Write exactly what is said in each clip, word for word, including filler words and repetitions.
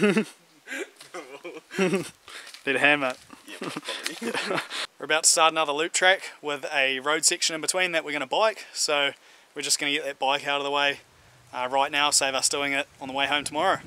Need a hand, mate. Yeah, yeah. We're about to start another loop track with a road section in between that we're going to bike, so we're just going to get that bike out of the way uh, right now, save us doing it on the way home tomorrow.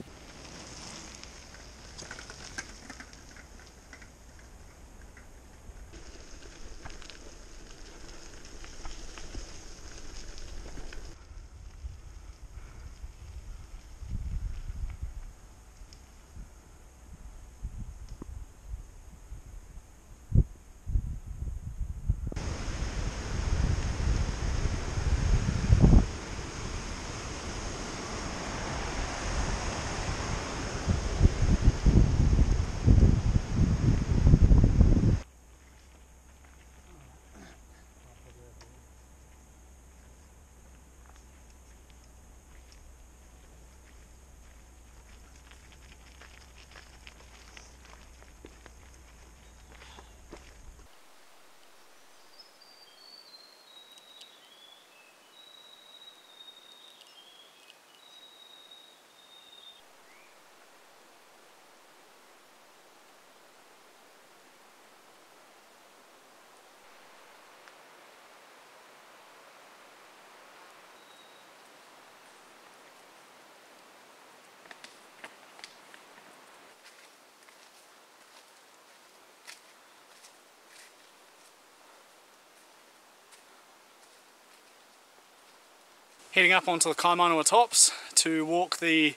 Heading up onto the Kaimanawa Tops to walk the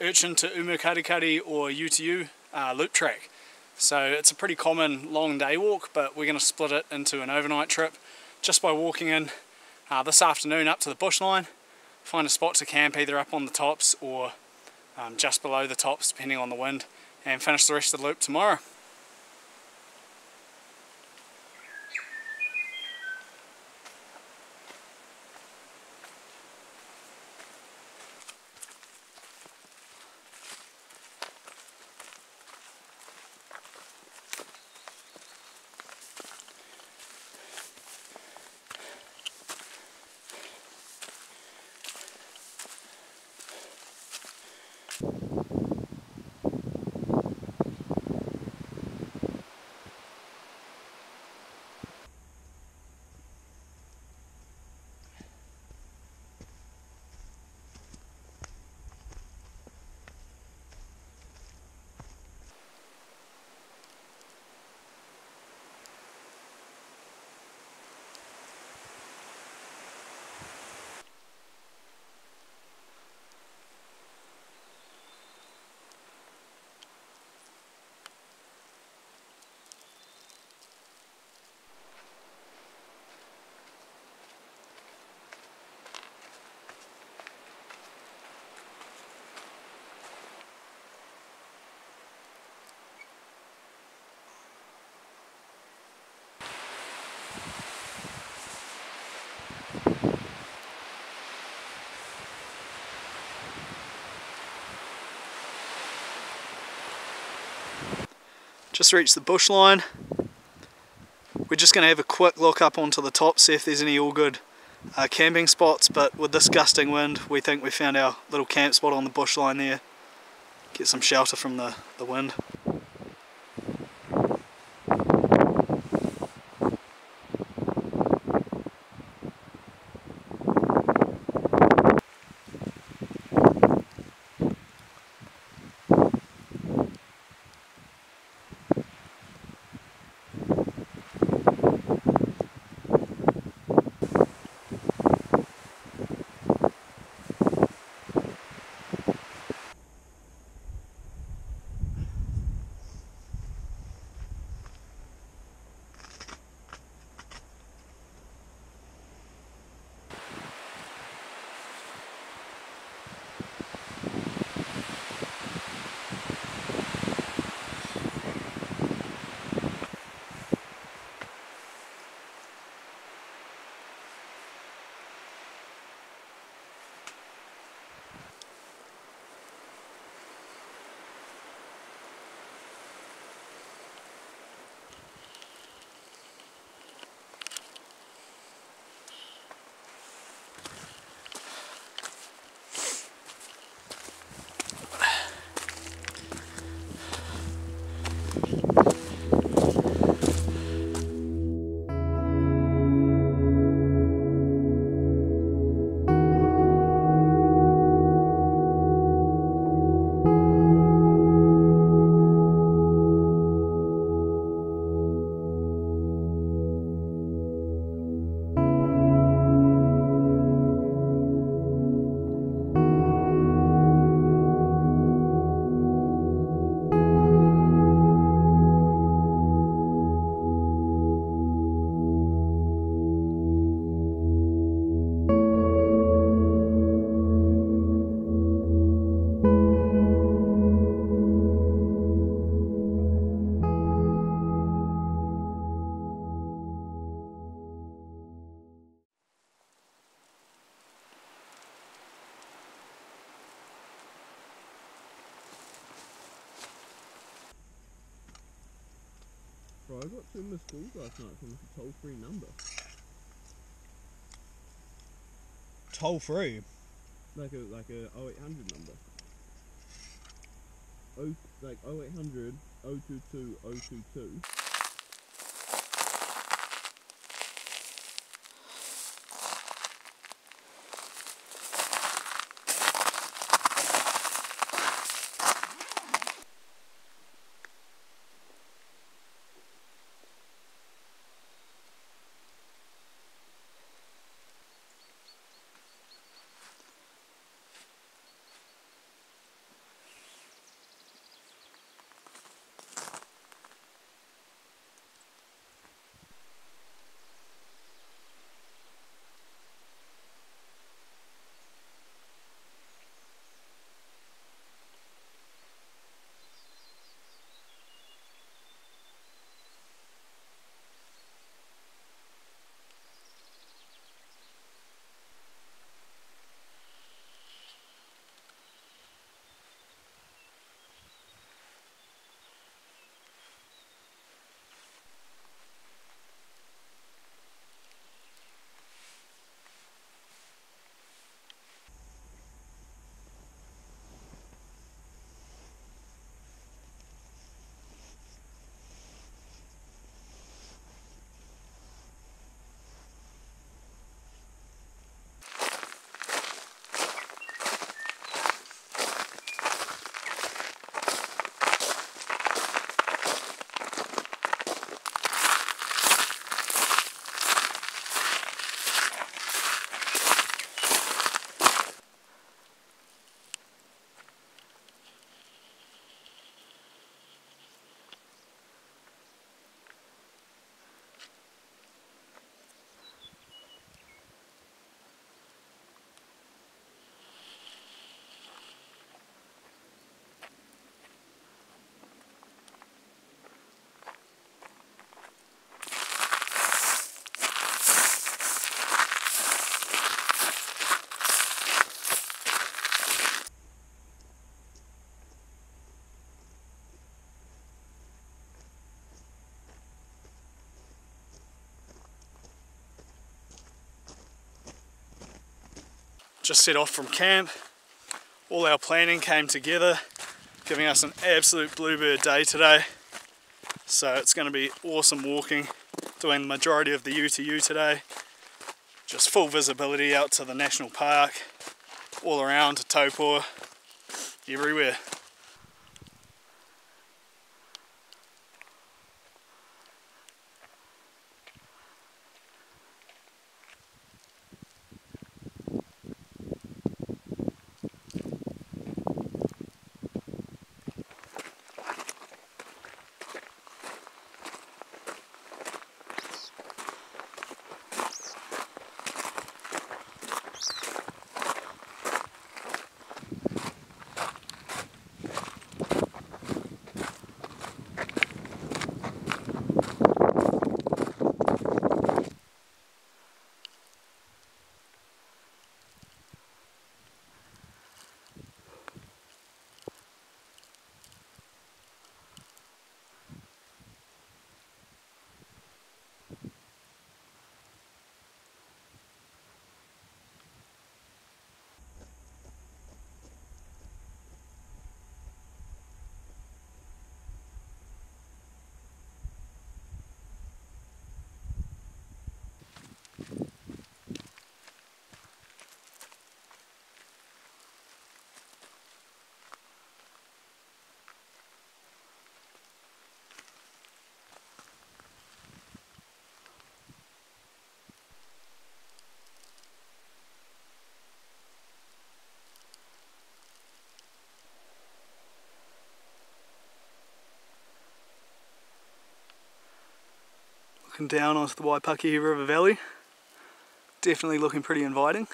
Urchin to Umukarikari or U two U uh, loop track. So it's a pretty common long day walk, but we're going to split it into an overnight trip just by walking in uh, this afternoon up to the bush line, find a spot to camp either up on the tops or um, just below the tops depending on the wind, and finish the rest of the loop tomorrow. Just reached the bush line. We're just going to have a quick look up onto the top, see if there's any all good uh, camping spots, but with this gusting wind we think we found our little camp spot on the bush line there. Get some shelter from the, the wind. I got two missed calls last night from a toll-free number. Toll-free? Like a like a oh eight hundred number. O, like oh eight hundred, oh two two, oh two two. Just set off from camp. All our planning came together, giving us an absolute bluebird day today. So it's going to be awesome walking, doing the majority of the U two U today. Just full visibility out to the national park, all around to Taupo, everywhere. Looking down onto the Waipuku River Valley, definitely looking pretty inviting.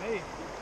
Hey.